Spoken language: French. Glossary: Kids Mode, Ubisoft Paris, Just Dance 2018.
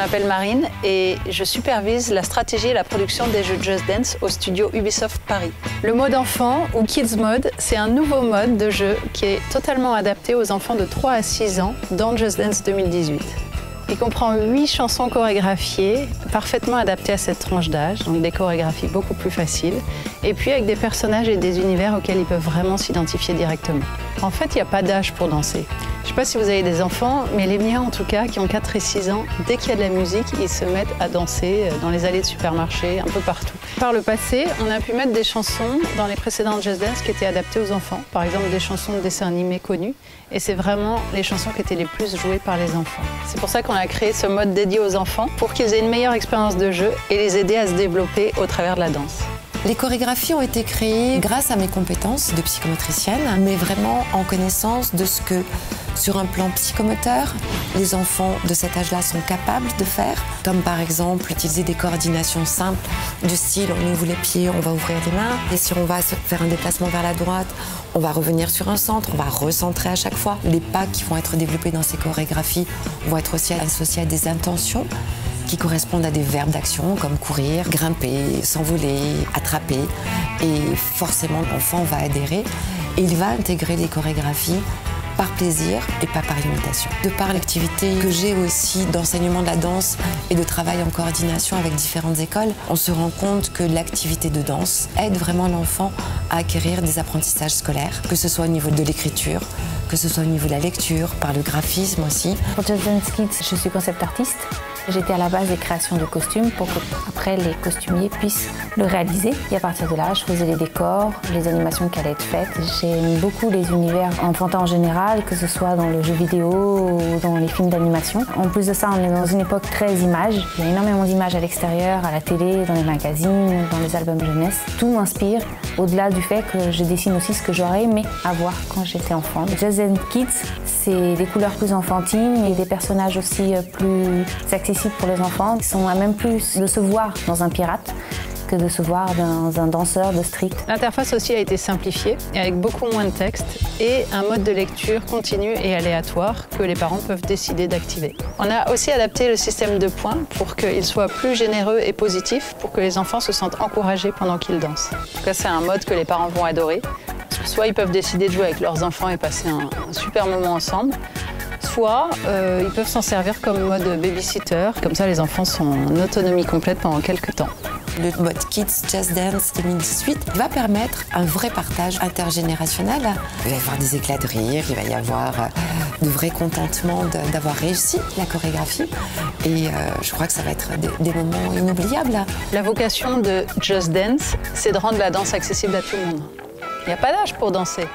Je m'appelle Marine et je supervise la stratégie et la production des jeux Just Dance au studio Ubisoft Paris. Le mode enfant, ou Kids Mode, c'est un nouveau mode de jeu qui est totalement adapté aux enfants de 3 à 6 ans dans Just Dance 2018. Il comprend 8 chansons chorégraphiées, parfaitement adaptées à cette tranche d'âge, donc des chorégraphies beaucoup plus faciles, et puis avec des personnages et des univers auxquels ils peuvent vraiment s'identifier directement. En fait, il n'y a pas d'âge pour danser. Je ne sais pas si vous avez des enfants, mais les miens en tout cas, qui ont 4 et 6 ans, dès qu'il y a de la musique, ils se mettent à danser dans les allées de supermarchés, un peu partout. Par le passé, on a pu mettre des chansons dans les précédentes Just Dance qui étaient adaptées aux enfants, par exemple des chansons de dessins animés connus, et c'est vraiment les chansons qui étaient les plus jouées par les enfants. C'est pour ça qu'on a créé ce mode dédié aux enfants pour qu'ils aient une meilleure expérience de jeu et les aider à se développer au travers de la danse. Les chorégraphies ont été créées grâce à mes compétences de psychomotricienne, mais vraiment en connaissance de ce que, sur un plan psychomoteur, les enfants de cet âge-là sont capables de faire, comme par exemple utiliser des coordinations simples du style on ouvre les pieds, on va ouvrir les mains, et si on va faire un déplacement vers la droite, on va revenir sur un centre, on va recentrer à chaque fois. Les pas qui vont être développés dans ces chorégraphies vont être aussi associés à des intentions qui correspondent à des verbes d'action comme courir, grimper, s'envoler, attraper. Et forcément, l'enfant va adhérer et il va intégrer les chorégraphies par plaisir et pas par imitation. De par l'activité que j'ai aussi d'enseignement de la danse et de travail en coordination avec différentes écoles, on se rend compte que l'activité de danse aide vraiment l'enfant à acquérir des apprentissages scolaires, que ce soit au niveau de l'écriture, que ce soit au niveau de la lecture, par le graphisme aussi. Pour Just Dance Kids, je suis concept artiste. J'étais à la base des créations de costumes pour que après les costumiers puissent le réaliser. Et à partir de là, je faisais les décors, les animations qui allaient être faites. J'aime beaucoup les univers enfantins en général, que ce soit dans le jeu vidéo ou dans les films d'animation. En plus de ça, on est dans une époque très images. Il y a énormément d'images à l'extérieur, à la télé, dans les magazines, dans les albums jeunesse. Tout m'inspire, au-delà du fait que je dessine aussi ce que j'aurais aimé avoir quand j'étais enfant. Just Dance Kids, c'est des couleurs plus enfantines et des personnages aussi plus accessibles pour les enfants. Ils sont à même plus de se voir dans un pirate que de se voir dans un danseur de street. L'interface aussi a été simplifiée, avec beaucoup moins de texte et un mode de lecture continu et aléatoire que les parents peuvent décider d'activer. On a aussi adapté le système de points pour qu'il soit plus généreux et positif, pour que les enfants se sentent encouragés pendant qu'ils dansent. En tout cas, c'est un mode que les parents vont adorer. Soit ils peuvent décider de jouer avec leurs enfants et passer un super moment ensemble, soit ils peuvent s'en servir comme mode babysitter, comme ça les enfants sont en autonomie complète pendant quelques temps. Le mode Kids Just Dance 2018 va permettre un vrai partage intergénérationnel. Il va y avoir des éclats de rire, il va y avoir de vrais contentements d'avoir réussi la chorégraphie. Et je crois que ça va être des moments inoubliables. La vocation de Just Dance, c'est de rendre la danse accessible à tout le monde. Il n'y a pas d'âge pour danser.